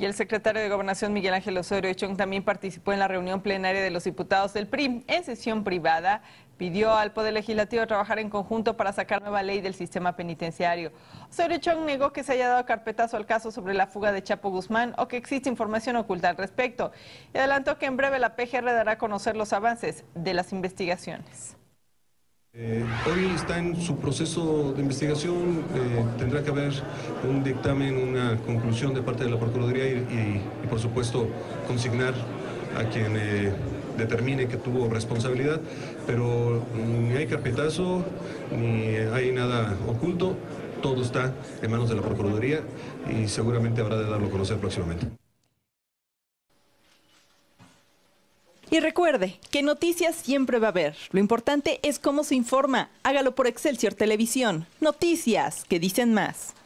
Y el secretario de Gobernación, Miguel Ángel Osorio Chong, también participó en la reunión plenaria de los diputados del PRI. En sesión privada, pidió al Poder Legislativo trabajar en conjunto para sacar nueva ley del sistema penitenciario. Osorio Chong negó que se haya dado carpetazo al caso sobre la fuga de Chapo Guzmán o que existe información oculta al respecto. Y adelantó que en breve la PGR dará a conocer los avances de las investigaciones. Hoy está en su proceso de investigación, tendrá que haber un dictamen, una conclusión de parte de la Procuraduría y por supuesto consignar a quien determine que tuvo responsabilidad, pero ni hay carpetazo, ni hay nada oculto, todo está en manos de la Procuraduría y seguramente habrá de darlo a conocer próximamente. Y recuerde que noticias siempre va a haber. Lo importante es cómo se informa. Hágalo por Excelsior Televisión. Noticias que dicen más.